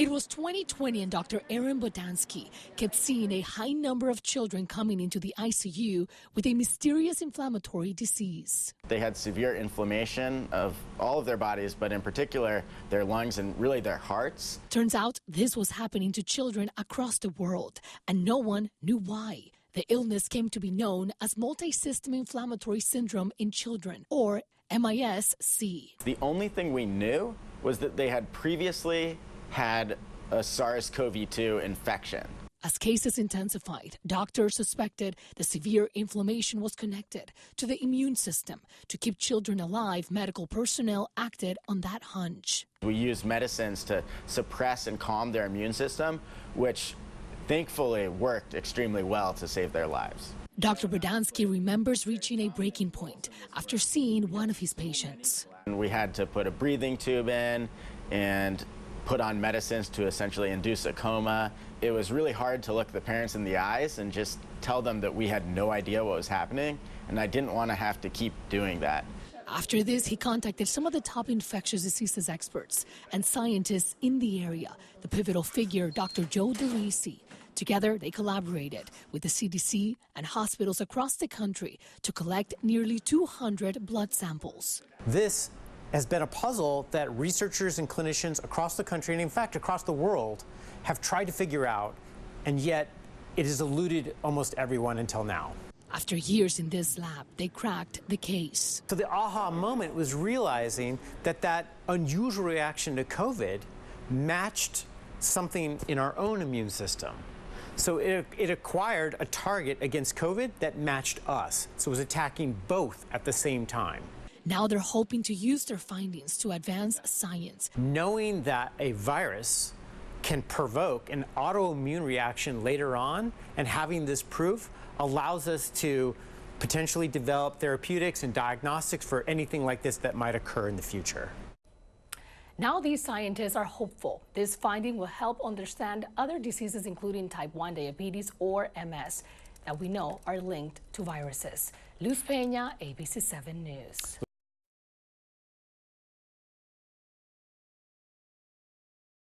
It was 2020 and Dr. Aaron Bodansky kept seeing a high number of children coming into the ICU with a mysterious inflammatory disease. They had severe inflammation of all of their bodies, but in particular their lungs and really their hearts. Turns out this was happening to children across the world, and no one knew why. The illness came to be known as multisystem inflammatory syndrome in children, or MIS-C. The only thing we knew was that they had previously had a SARS-CoV-2 infection. As cases intensified, doctors suspected the severe inflammation was connected to the immune system. To keep children alive, medical personnel acted on that hunch. We used medicines to suppress and calm their immune system, which thankfully worked extremely well to save their lives. Dr. Bodansky remembers reaching a breaking point after seeing one of his patients. And we had to put a breathing tube in and put on medicines to essentially induce a coma. It was really hard to look the parents in the eyes and just tell them that we had no idea what was happening, and I didn't want to have to keep doing that. After this, he contacted some of the top infectious diseases experts and scientists in the area, the pivotal figure, Dr. Joe DeLisi. Together, they collaborated with the CDC and hospitals across the country to collect nearly 200 blood samples. This has been a puzzle that researchers and clinicians across the country, and in fact across the world, have tried to figure out, and yet it has eluded almost everyone until now. After years in this lab, they cracked the case. So the aha moment was realizing that that unusual reaction to COVID matched something in our own immune system. So it acquired a target against COVID that matched us. So it was attacking both at the same time. Now they're hoping to use their findings to advance science. Knowing that a virus can provoke an autoimmune reaction later on, and having this proof allows us to potentially develop therapeutics and diagnostics for anything like this that might occur in the future. Now these scientists are hopeful this finding will help understand other diseases, including type 1 diabetes or MS, that we know are linked to viruses. Luz Peña, ABC7 News.